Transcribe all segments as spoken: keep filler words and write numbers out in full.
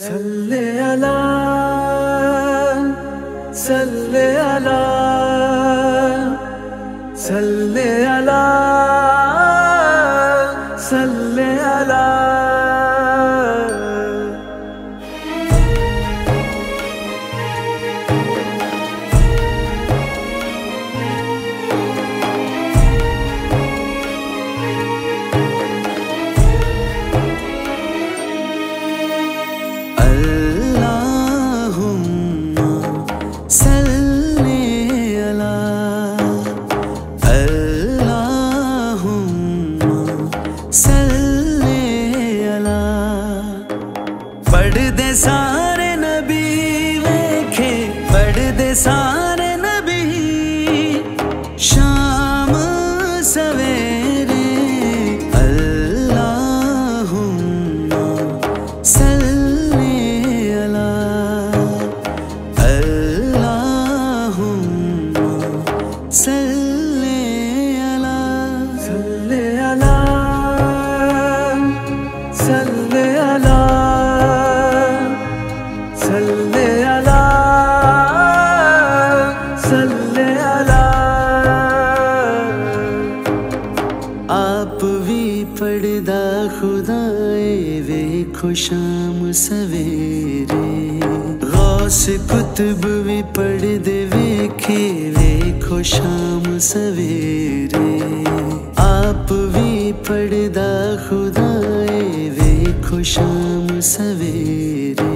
सल्ले अला सल्ले अला सल्ले अला सल्ले अला। पढ़दे सारे नबी वेखे पढ़दे सारे नबी शाम सवेरे। अल्लाह हुम्मा सल्ले अला अल्लाह हुम्मा सल्ले अला सल्ले अला सल्ले अला सल्ले अला सल्ले अला। आप भी पढ़दा खुदाए वे खुशाम सवेरे। गौस कुतुब भी पढ़दे वेखे वे खुशाम सवेरे। आप भी पढ़दा खुदाए वे खुशाम सवेरे।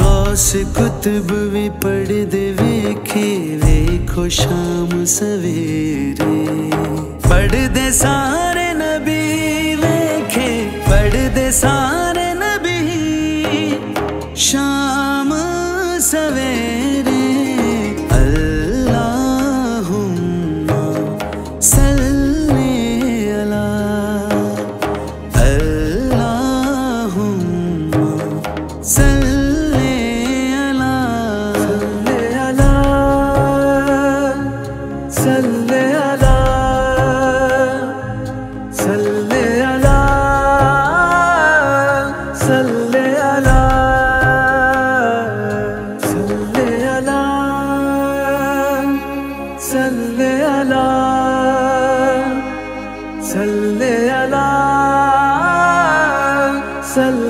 गौस कुतुब भी पढ़दे वेखे वेखो शाम सवेरे। पढ़दे सारे नबी वेखे पढ़दे सारे नबी शाम सवेरे। अल्लाह हुम्मा सल्ले अला अल्लाह हुम्मा सल्ले सल्ले अला सल्ले अला सल्ले अला सल्ले अला सल्ले अला सल्ले अला।